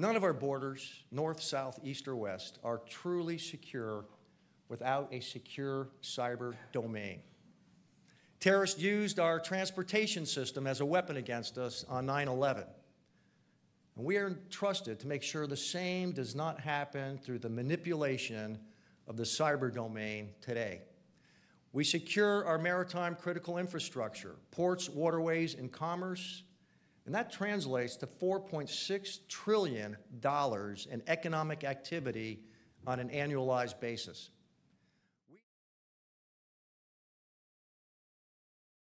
None of our borders, north, south, east, or west, are truly secure without a secure cyber domain. Terrorists used our transportation system as a weapon against us on 9/11. And we are entrusted to make sure the same does not happen through the manipulation of the cyber domain today. We secure our maritime critical infrastructure, ports, waterways, and commerce, and that translates to $4.6 trillion in economic activity on an annualized basis.